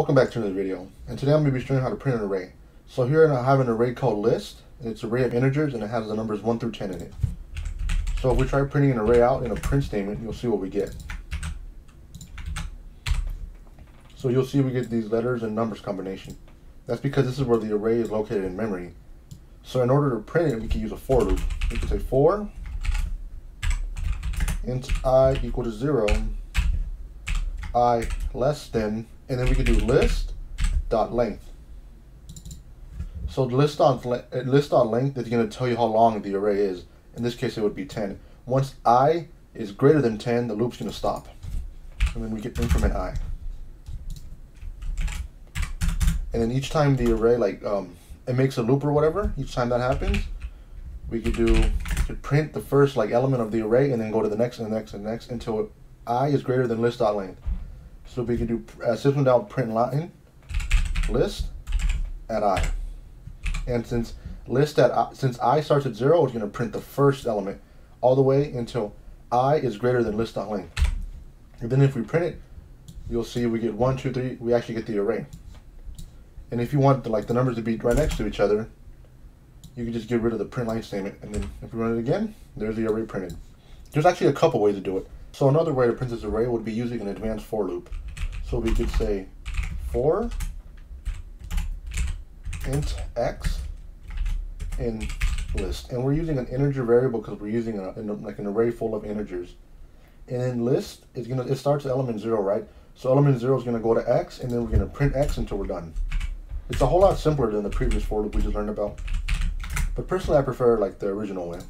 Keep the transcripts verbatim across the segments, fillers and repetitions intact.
Welcome back to another video, and today I'm going to be showing how to print an array. So here I have an array called list, and it's an array of integers and it has the numbers one through ten in it. So if we try printing an array out in a print statement, you'll see what we get. So you'll see we get these letters and numbers combination. That's because this is where the array is located in memory. So in order to print it, we can use a for loop. We can say for int I equal to zero, I less than, and then we can do list dot length. So list dot list dot length is going to tell you how long the array is. In this case, it would be ten. Once I is greater than ten, the loop's going to stop, and then we can increment I. And then each time the array like um, it makes a loop or whatever, each time that happens, we could do we could print the first like element of the array and then go to the next and the next and the next until I is greater than list dot length. So we can do uh, system.println list at I, and since list at I, since I starts at zero, it's going to print the first element all the way until I is greater than list.length. And then if we print it, you'll see we get one, two, three. We actually get the array. And if you want the, like the numbers to be right next to each other, you can just get rid of the println statement. And then if we run it again, there's the array printed. There's actually a couple ways to do it. So another way to print this array would be using an advanced for loop. So we could say for int x in list, and we're using an integer variable because we're using a, an, like an array full of integers. And then list is gonna it starts at element zero, right? So element zero is gonna go to x, and then we're gonna print x until we're done. It's a whole lot simpler than the previous for loop we just learned about. But personally, I prefer like the original way.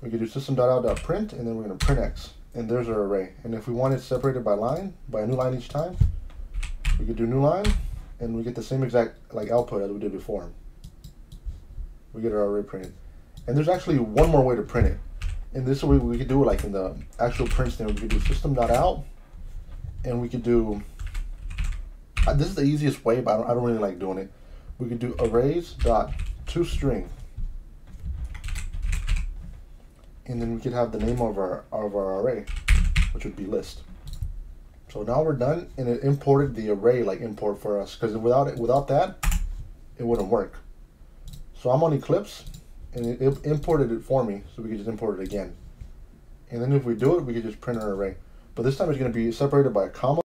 We could do system.out.print, and then we're gonna print x. And there's our array. And if we want it separated by line, by a new line each time, we could do new line, and we get the same exact like output as we did before. We get our array printed. And there's actually one more way to print it. And this way we could do it like in the actual print statement. We could do system.out, and we could do, this is the easiest way, but I don't, I don't really like doing it. We could do arrays.toString. And then we could have the name of our of our array, which would be list. So now we're done, and it imported the array like import for us, because without it, without that, it wouldn't work. So I'm on Eclipse, and it, it imported it for me, so we could just import it again. And then if we do it, we could just print our array. But this time it's going to be separated by a comma.